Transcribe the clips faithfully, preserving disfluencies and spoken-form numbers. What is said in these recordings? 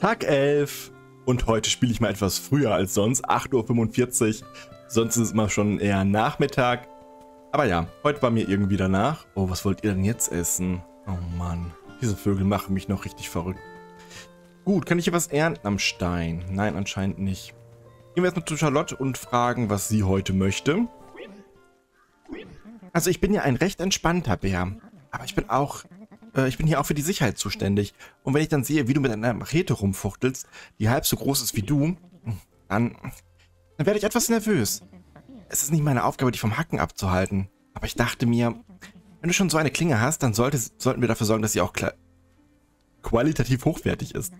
Tag elf und heute spiele ich mal etwas früher als sonst, acht Uhr fünfundvierzig, sonst ist es mal schon eher Nachmittag, aber ja, heute war mir irgendwie danach. Oh, was wollt ihr denn jetzt essen? Oh Mann, diese Vögel machen mich noch richtig verrückt. Gut, kann ich hier was ernten am Stein? Nein, anscheinend nicht. Gehen wir erstmal zu Charlotte und fragen, was sie heute möchte. Also ich bin ja ein recht entspannter Bär, aber ich bin auch... Ich bin hier auch für die Sicherheit zuständig. Und wenn ich dann sehe, wie du mit einer Machete rumfuchtelst, die halb so groß ist wie du, dann, dann werde ich etwas nervös. Es ist nicht meine Aufgabe, dich vom Hacken abzuhalten. Aber ich dachte mir, wenn du schon so eine Klinge hast, dann sollte, sollten wir dafür sorgen, dass sie auch qualitativ hochwertig ist.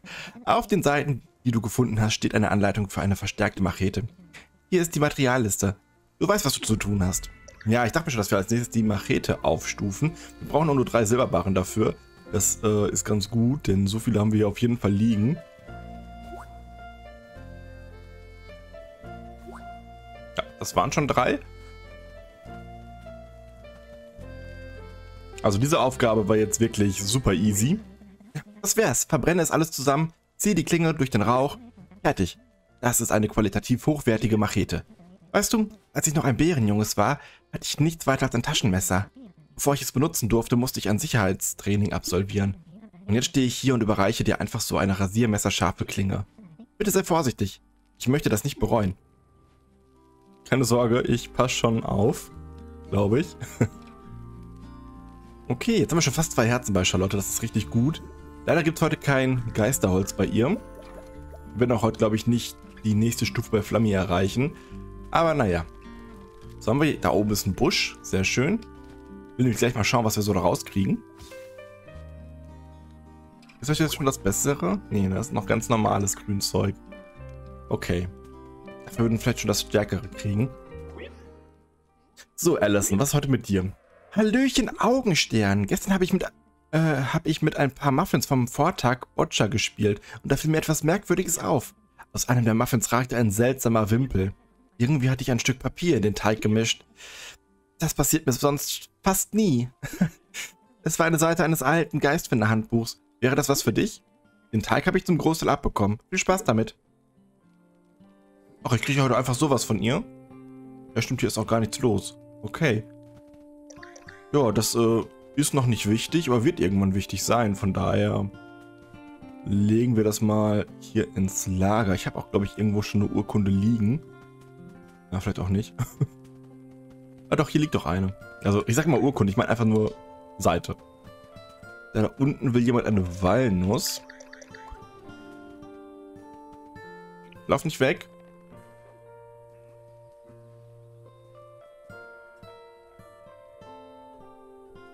Auf den Seiten, die du gefunden hast, steht eine Anleitung für eine verstärkte Machete. Hier ist die Materialliste. Du weißt, was du zu tun hast. Ja, ich dachte mir schon, dass wir als nächstes die Machete aufstufen. Wir brauchen auch nur drei Silberbarren dafür. Das äh, ist ganz gut, denn so viele haben wir hier auf jeden Fall liegen. Ja, das waren schon drei. Also diese Aufgabe war jetzt wirklich super easy. Das wär's. Verbrenne es alles zusammen, ziehe die Klinge durch den Rauch. Fertig. Das ist eine qualitativ hochwertige Machete. Weißt du, als ich noch ein Bärenjunges war, hatte ich nichts weiter als ein Taschenmesser. Bevor ich es benutzen durfte, musste ich ein Sicherheitstraining absolvieren. Und jetzt stehe ich hier und überreiche dir einfach so eine rasiermesserscharfe Klinge. Bitte sei vorsichtig. Ich möchte das nicht bereuen. Keine Sorge, ich passe schon auf. Glaube ich. Okay, jetzt haben wir schon fast zwei Herzen bei Charlotte. Das ist richtig gut. Leider gibt es heute kein Geisterholz bei ihr. Wir werden auch heute, glaube ich, nicht die nächste Stufe bei Flammi erreichen. Aber naja. So haben wir hier, da oben ist ein Busch. Sehr schön. Will nämlich gleich mal schauen, was wir so da rauskriegen. Ist das jetzt schon das Bessere? Nee, das ist noch ganz normales Grünzeug. Okay. Dafür würden wir vielleicht schon das Stärkere kriegen. So, Allison, was ist heute mit dir? Hallöchen, Augenstern. Gestern habe ich mit... Äh, habe ich mit ein paar Muffins vom Vortag Boccia gespielt. Und da fiel mir etwas Merkwürdiges auf. Aus einem der Muffins ragte ein seltsamer Wimpel. Irgendwie hatte ich ein Stück Papier in den Teig gemischt. Das passiert mir sonst fast nie. Es war eine Seite eines alten Geistfinderhandbuchs. Wäre das was für dich? Den Teig habe ich zum Großteil abbekommen. Viel Spaß damit. Ach, ich kriege heute einfach sowas von ihr. Ja, stimmt, hier ist auch gar nichts los. Okay. Ja, das äh, ist noch nicht wichtig, aber wird irgendwann wichtig sein. Von daher legen wir das mal hier ins Lager. Ich habe auch, glaube ich, irgendwo schon eine Urkunde liegen. Na, vielleicht auch nicht. Ah doch, hier liegt doch eine. Also, ich sag mal Urkunde, ich meine einfach nur Seite. Da, da unten will jemand eine Walnuss. Lauf nicht weg.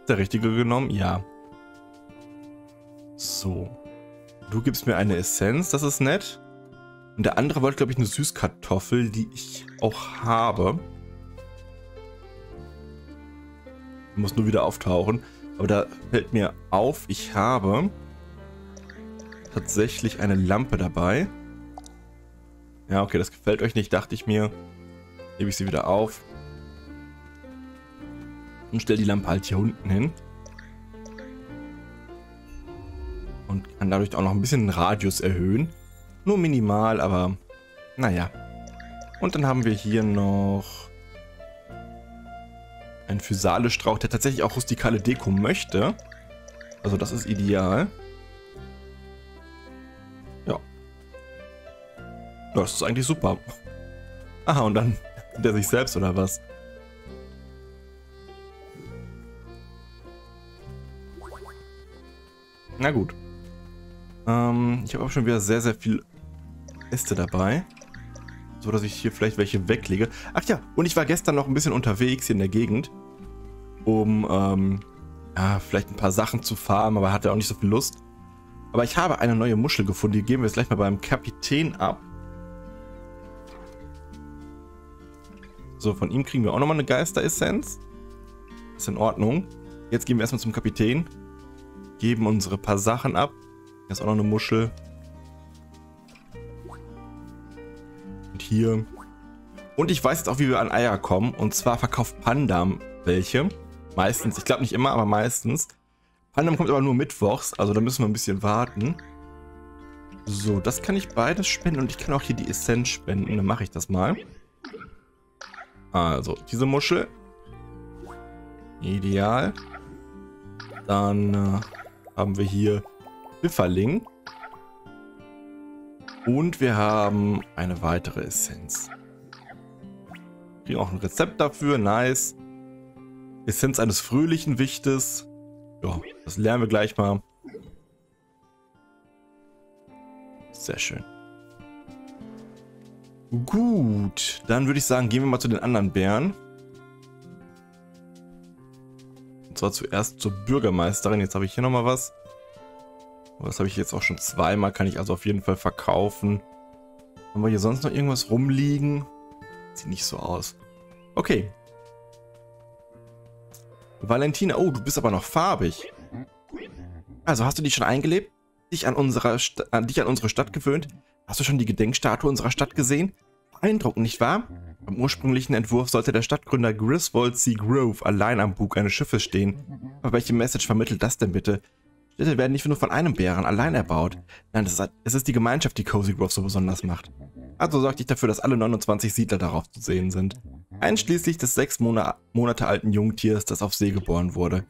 Ist der richtige genommen? Ja. So. Du gibst mir eine Essenz, das ist nett. Und der andere wollte, glaube ich, eine Süßkartoffel, die ich auch habe. Ich muss nur wieder auftauchen. Aber da fällt mir auf, ich habe tatsächlich eine Lampe dabei. Ja, okay, das gefällt euch nicht, dachte ich mir. Hebe ich sie wieder auf. Und stelle die Lampe halt hier unten hin. Und kann dadurch auch noch ein bisschen den Radius erhöhen. Nur minimal, aber naja. Und dann haben wir hier noch einen Physalis-Strauch, der tatsächlich auch rustikale Deko möchte. Also das ist ideal. Ja. Ja, das ist eigentlich super. Aha, und dann der sich selbst, oder was? Na gut. Ähm, ich habe auch schon wieder sehr, sehr viel... Äste dabei, so dass ich hier vielleicht welche weglege. Ach ja, und ich war gestern noch ein bisschen unterwegs hier in der Gegend, um ähm, ja, vielleicht ein paar Sachen zu farmen, aber hatte auch nicht so viel Lust. Aber ich habe eine neue Muschel gefunden, die geben wir jetzt gleich mal beim Kapitän ab. So, von ihm kriegen wir auch nochmal eine Geisteressenz. Ist in Ordnung. Jetzt gehen wir erstmal zum Kapitän, geben unsere paar Sachen ab. Hier ist auch noch eine Muschel. Hier. Und ich weiß jetzt auch, wie wir an Eier kommen. Und zwar verkauft Pandam welche. Meistens. Ich glaube nicht immer, aber meistens. Pandam kommt aber nur mittwochs. Also da müssen wir ein bisschen warten. So, das kann ich beides spenden und ich kann auch hier die Essenz spenden. Dann mache ich das mal. Also, diese Muschel. Ideal. Dann äh, haben wir hier Pfifferling. Und wir haben eine weitere Essenz. Kriegen auch ein Rezept dafür. Nice. Essenz eines fröhlichen Wichtes. Ja, das lernen wir gleich mal. Sehr schön. Gut, dann würde ich sagen, gehen wir mal zu den anderen Bären. Und zwar zuerst zur Bürgermeisterin. Jetzt habe ich hier nochmal was. Das habe ich jetzt auch schon zweimal. Kann ich also auf jeden Fall verkaufen. Haben wir hier sonst noch irgendwas rumliegen? Sieht nicht so aus. Okay. Valentina. Oh, du bist aber noch farbig. Also hast du dich schon eingelebt? Dich an, unserer St an dich an unsere Stadt gewöhnt? Hast du schon die Gedenkstatue unserer Stadt gesehen? Beeindruckend, nicht wahr? Beim ursprünglichen Entwurf sollte der Stadtgründer Griswold Sea Grove allein am Bug eines Schiffes stehen. Aber welche Message vermittelt das denn bitte? Städte werden nicht nur von einem Bären allein erbaut. Nein, das ist, es ist die Gemeinschaft, die Cozy Grove so besonders macht. Also sorg dich dafür, dass alle neunundzwanzig Siedler darauf zu sehen sind. Einschließlich des sechs Monat Monate alten Jungtiers, das auf See geboren wurde.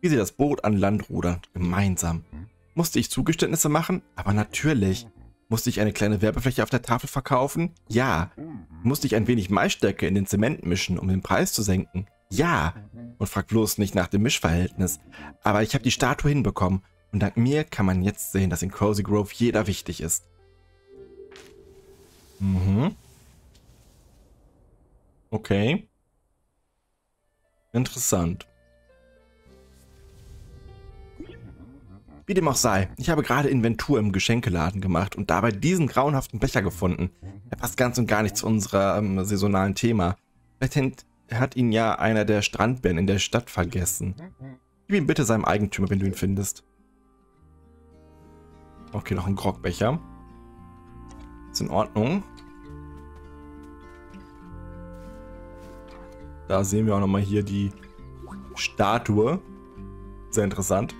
Wie sie das Boot an Land rudern, gemeinsam. Musste ich Zugeständnisse machen? Aber natürlich. Musste ich eine kleine Werbefläche auf der Tafel verkaufen? Ja. Musste ich ein wenig Maisstärke in den Zement mischen, um den Preis zu senken? Ja. Und frag bloß nicht nach dem Mischverhältnis. Aber ich habe die Statue hinbekommen. Und dank mir kann man jetzt sehen, dass in Cozy Grove jeder wichtig ist. Mhm. Okay. Interessant. Wie dem auch sei, ich habe gerade Inventur im Geschenkeladen gemacht und dabei diesen grauenhaften Becher gefunden. Er passt ganz und gar nicht zu unserem ähm, saisonalen Thema. Vielleicht hat ihn ja einer der Strandbären in der Stadt vergessen. Gib ihn bitte seinem Eigentümer, wenn du ihn findest. Okay, noch ein Grogbecher. Ist in Ordnung. Da sehen wir auch nochmal hier die Statue. Sehr interessant.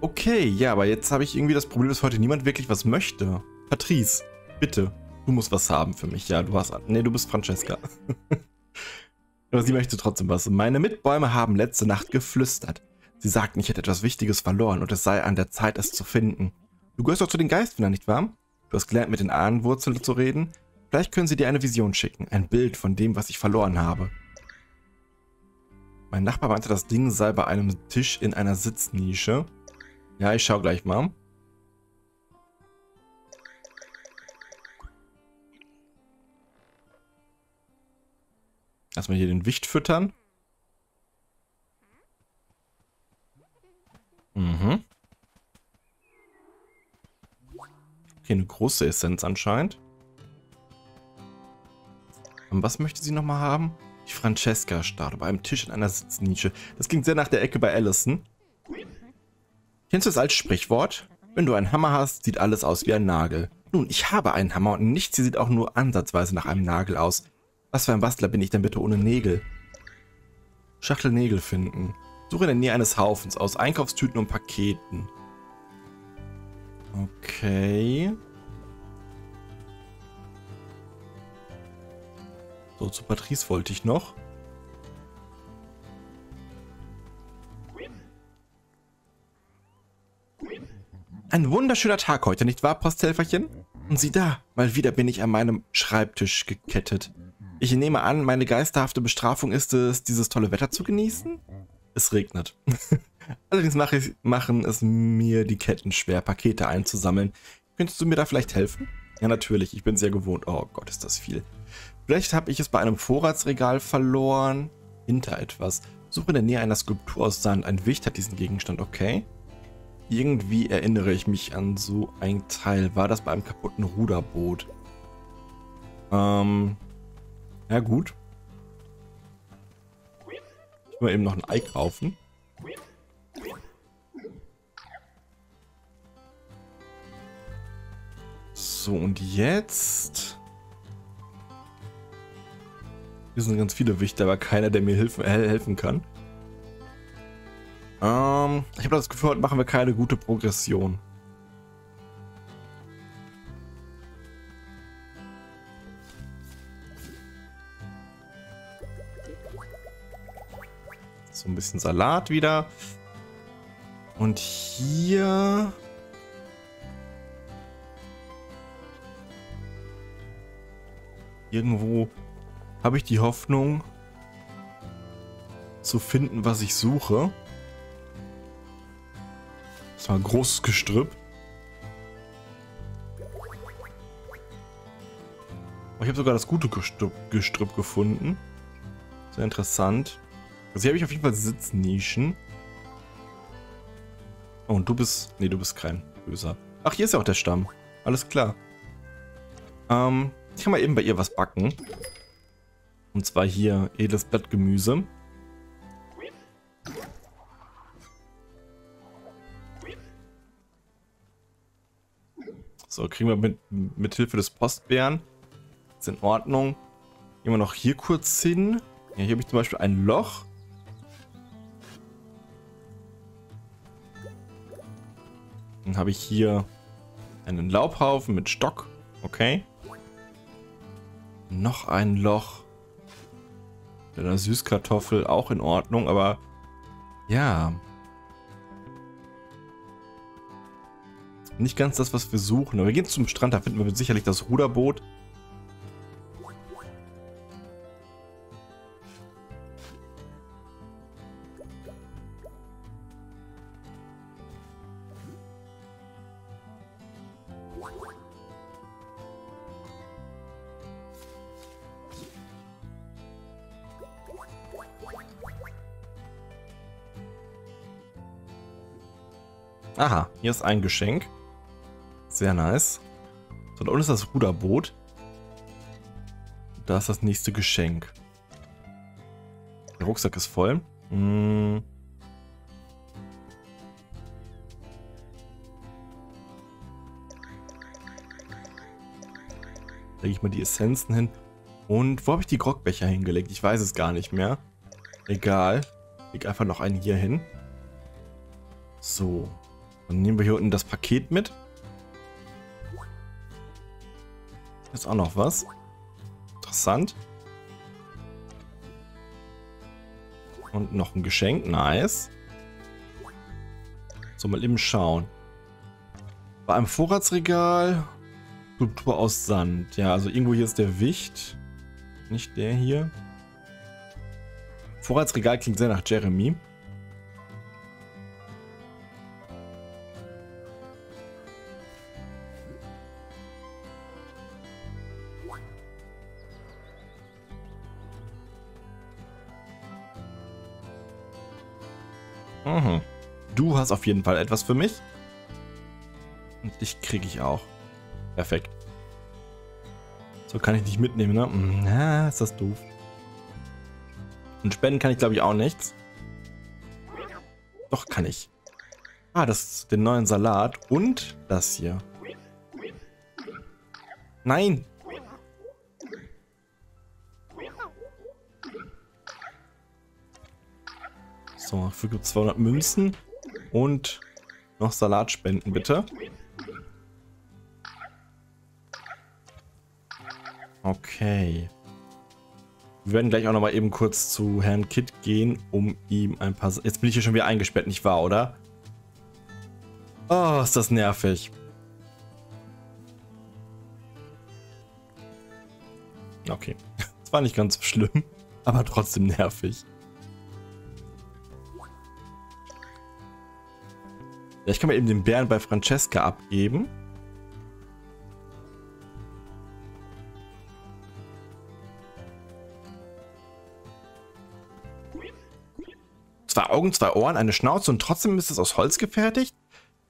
Okay, ja, aber jetzt habe ich irgendwie das Problem, dass heute niemand wirklich was möchte. Patrice, bitte, du musst was haben für mich. Ja, du hast... Nee, du bist Francesca. Aber sie möchte trotzdem was. Meine Mitbäume haben letzte Nacht geflüstert. Sie sagten, ich hätte etwas Wichtiges verloren und es sei an der Zeit, es zu finden. Du gehörst doch zu den Geistfindern, nicht wahr? Du hast gelernt, mit den Ahnenwurzeln zu reden. Vielleicht können sie dir eine Vision schicken, ein Bild von dem, was ich verloren habe. Mein Nachbar meinte, das Ding sei bei einem Tisch in einer Sitznische. Ja, ich schau gleich mal. Erstmal hier den Wicht füttern. Mhm. Okay, eine große Essenz anscheinend. Und was möchte sie nochmal haben? Die Francesca-Statue bei einem Tisch in einer Sitznische. Das klingt sehr nach der Ecke bei Allison. Kennst du es als Sprichwort? Wenn du einen Hammer hast, sieht alles aus wie ein Nagel. Nun, ich habe einen Hammer und nichts hier sieht auch nur ansatzweise nach einem Nagel aus. Was für ein Bastler bin ich denn bitte ohne Nägel? Schachtel Nägel finden. Suche in der Nähe eines Haufens aus Einkaufstüten und Paketen. Okay. So, zu Patrice wollte ich noch. Ein wunderschöner Tag heute, nicht wahr, Posthelferchen? Und sieh da, mal wieder bin ich an meinem Schreibtisch gekettet. Ich nehme an, meine geisterhafte Bestrafung ist es, dieses tolle Wetter zu genießen? Es regnet. Allerdings mach ich, machen es mir die Ketten schwer, Pakete einzusammeln. Könntest du mir da vielleicht helfen? Ja, natürlich, ich bin es ja gewohnt. Oh Gott, ist das viel. Vielleicht habe ich es bei einem Vorratsregal verloren. Hinter etwas. Suche in der Nähe einer Skulptur aus Sand. Ein Wicht hat diesen Gegenstand, okay? Irgendwie erinnere ich mich an so ein Teil. War das bei einem kaputten Ruderboot? Ähm. Ja, gut. Ich will eben noch ein Ei kaufen. So, und jetzt. Hier sind ganz viele Wichte, aber keiner, der mir helfen, äh, helfen kann. Ähm, ich habe das Gefühl, heute machen wir keine gute Progression. so ein bisschen Salat wieder. Und hier... Irgendwo habe ich die Hoffnung zu finden, was ich suche. Das war ein großes Gestrüpp. Ich habe sogar das gute Gestrüpp, Gestrüpp gefunden. Sehr interessant. Also hier habe ich auf jeden Fall Sitznischen. Oh, und du bist... Nee, du bist kein Böser. Ach, hier ist ja auch der Stamm. Alles klar. Ähm... Ich kann mal eben bei ihr was backen. Und zwar hier edles Blattgemüse. So, kriegen wir mit, mit Hilfe des Postbären. Ist in Ordnung. Gehen wir noch hier kurz hin. Ja, hier habe ich zum Beispiel ein Loch. Dann habe ich hier einen Laubhaufen mit Stock. Okay. Noch ein Loch. Mit einer Süßkartoffel, auch in Ordnung, aber ja. Nicht ganz das, was wir suchen. Aber wir gehen zum Strand, da finden wir sicherlich das Ruderboot. Aha, hier ist ein Geschenk. Sehr nice. So, da unten ist das Ruderboot. Da ist das nächste Geschenk. Der Rucksack ist voll. Hm. Lege ich mal die Essenzen hin. Und wo habe ich die Grogbecher hingelegt? Ich weiß es gar nicht mehr. Egal. Lege einfach noch einen hier hin. So. Dann nehmen wir hier unten das Paket mit. Ist auch noch was. Interessant. Und noch ein Geschenk. Nice. So, mal eben schauen. Bei einem Vorratsregal. Skulptur aus Sand. Ja, also irgendwo hier ist der Wicht. Nicht der hier. Vorratsregal klingt sehr nach Jeremy. Du hast auf jeden Fall etwas für mich. Und dich kriege ich auch. Perfekt. So, kann ich nicht mitnehmen, ne? Na, ist das doof. Und spenden kann ich, glaube ich, auch nichts. Doch, kann ich. Ah, das, den neuen Salat und das hier. Nein! So, dafür gibt es zweihundert Münzen. Und noch Salat spenden, bitte. Okay. Wir werden gleich auch nochmal eben kurz zu Herrn Kitt gehen, um ihm ein paar... Sa Jetzt bin ich hier schon wieder eingesperrt, nicht wahr, oder? Oh, ist das nervig. Okay. Das war nicht ganz so schlimm, aber trotzdem nervig. Ich kann mir eben den Bären bei Francesca abgeben. Zwei Augen, zwei Ohren, eine Schnauze und trotzdem ist es aus Holz gefertigt?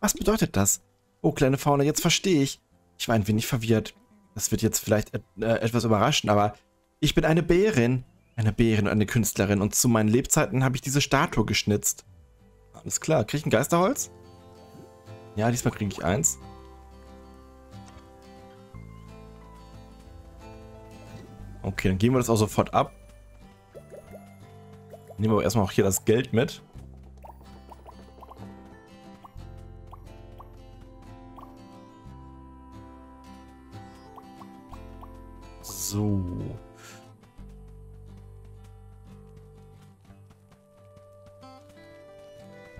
Was bedeutet das? Oh, kleine Fauna, jetzt verstehe ich. Ich war ein wenig verwirrt. Das wird jetzt vielleicht et äh, etwas überraschend, aber ich bin eine Bärin. Eine Bärin und eine Künstlerin und zu meinen Lebzeiten habe ich diese Statue geschnitzt. Alles klar, kriege ich ein Geisterholz? Ja, diesmal kriege ich eins. Okay, dann geben wir das auch sofort ab. Nehmen wir aber erstmal auch hier das Geld mit. So.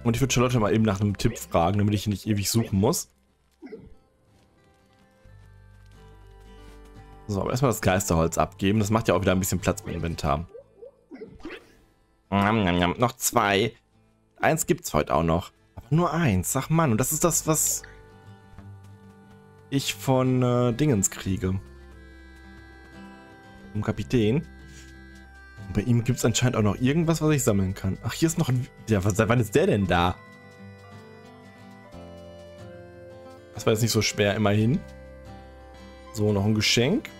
Und ich würde Charlotte mal eben nach einem Tipp fragen, damit ich nicht ewig suchen muss. So, aber erstmal das Geisterholz abgeben. Das macht ja auch wieder ein bisschen Platz im Inventar. Nom, nom, nom. Noch zwei. Eins gibt's heute auch noch. Aber nur eins. Ach Mann, und das ist das, was ich von äh, Dingens kriege. Vom Kapitän. Und bei ihm gibt es anscheinend auch noch irgendwas, was ich sammeln kann. Ach, hier ist noch ein... Ja, was, wann ist der denn da? Das war jetzt nicht so schwer, immerhin. So, noch ein Geschenk.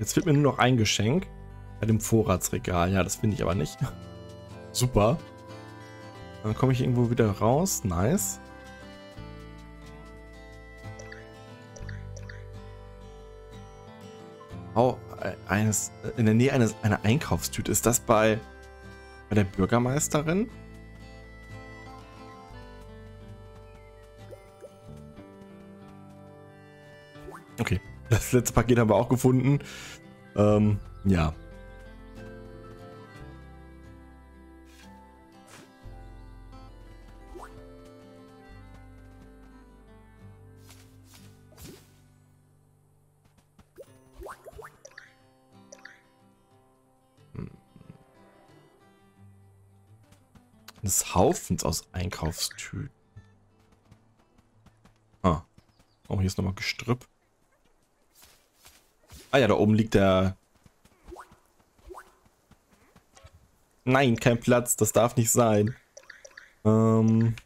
Jetzt fehlt mir nur noch ein Geschenk. Bei dem Vorratsregal. Ja, das finde ich aber nicht. Super. Dann komme ich irgendwo wieder raus. Nice. Oh, eines, in der Nähe eines, einer Einkaufstüte. Ist das bei, bei der Bürgermeisterin? Okay, das letzte Paket haben wir auch gefunden. Ähm, ja. Des Haufens aus Einkaufstüten. Ah. Oh, hier ist nochmal Gestrüpp. Ah ja, da oben liegt der... Nein, kein Platz. Das darf nicht sein. Ähm...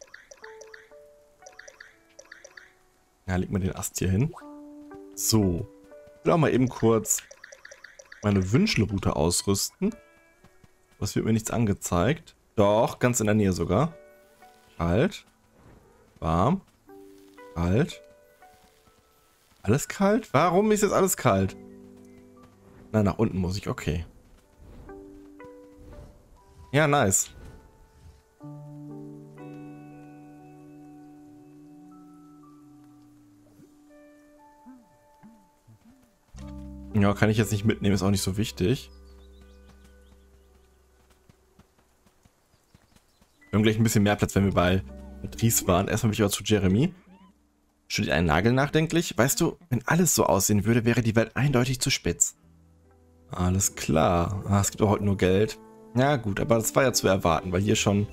Ja, leg mal den Ast hier hin. So. Ich will auch mal eben kurz meine Wünschelroute ausrüsten. Was wird mir nichts angezeigt. Doch, ganz in der Nähe sogar. Kalt. Warm. Kalt. Alles kalt? Warum ist jetzt alles kalt? Nein, nach unten muss ich. Okay. Ja, nice. Ja, kann ich jetzt nicht mitnehmen, ist auch nicht so wichtig. Wir haben gleich ein bisschen mehr Platz, wenn wir bei Patrice waren. Erstmal bin ich aber zu Jeremy. Studiert einen Nagel nachdenklich. Weißt du, wenn alles so aussehen würde, wäre die Welt eindeutig zu spitz. Alles klar. Ah, es gibt auch heute nur Geld. Ja gut, aber das war ja zu erwarten, weil hier schon...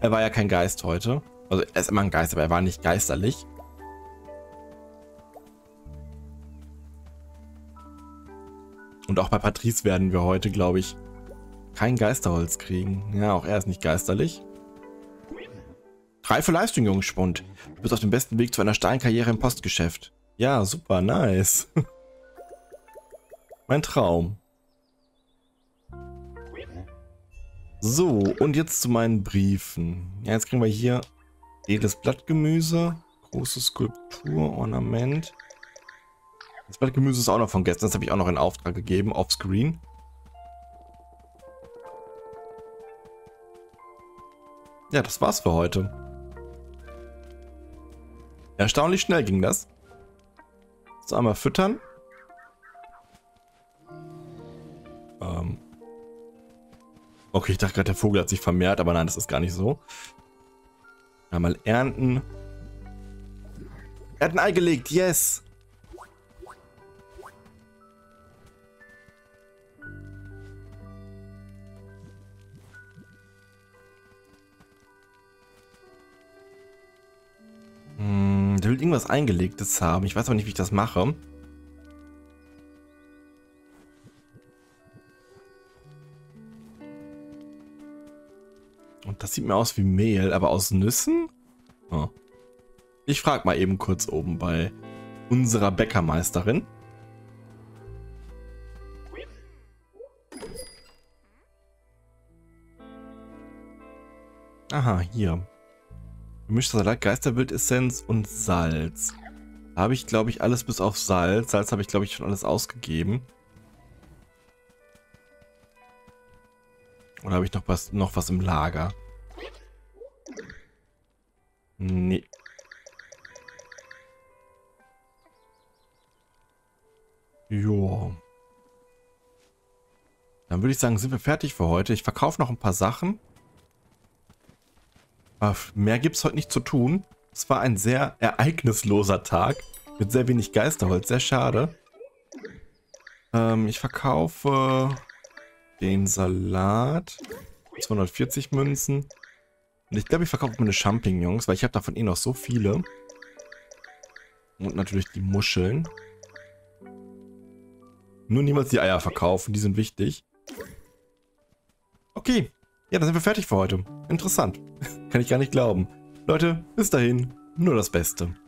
Er war ja kein Geist heute. Also er ist immer ein Geist, aber er war nicht geisterlich. Und auch bei Patrice werden wir heute, glaube ich, kein Geisterholz kriegen. Ja, auch er ist nicht geisterlich. Reife Leistung, Jungspund. Du bist auf dem besten Weg zu einer steilen Karriere im Postgeschäft. Ja, super, nice. Mein Traum. So, und jetzt zu meinen Briefen. Ja, jetzt kriegen wir hier edles Blattgemüse, große Skulptur, Ornament. Das Blattgemüse ist auch noch von gestern. Das habe ich auch noch in Auftrag gegeben, offscreen. Ja, das war's für heute. Erstaunlich schnell ging das. So, einmal füttern. Ähm. Okay, ich dachte gerade, der Vogel hat sich vermehrt, aber nein, das ist gar nicht so. Einmal ernten. Er hat ein Ei gelegt, yes! Der will irgendwas Eingelegtes haben. Ich weiß auch nicht, wie ich das mache. Und das sieht mir aus wie Mehl, aber aus Nüssen? Oh. Ich frage mal eben kurz oben bei unserer Bäckermeisterin. Aha, hier. Gemischter Salat, Geisterbildessenz und Salz. Da habe ich, glaube ich, alles bis auf Salz. Salz habe ich, glaube ich, schon alles ausgegeben. Oder habe ich noch was, noch was im Lager? Nee. Jo. Dann würde ich sagen, sind wir fertig für heute. Ich verkaufe noch ein paar Sachen. Aber mehr gibt es heute nicht zu tun. Es war ein sehr ereignisloser Tag. Mit sehr wenig Geisterholz. Sehr schade. Ähm, ich verkaufe den Salat. zweihundertvierzig Münzen. Und ich glaube, ich verkaufe meine Champignons, weil ich habe davon eh noch so viele. Und natürlich die Muscheln. Nur niemals die Eier verkaufen, die sind wichtig. Okay, ja, dann sind wir fertig für heute. Interessant. Kann ich gar nicht glauben. Leute, bis dahin, nur das Beste.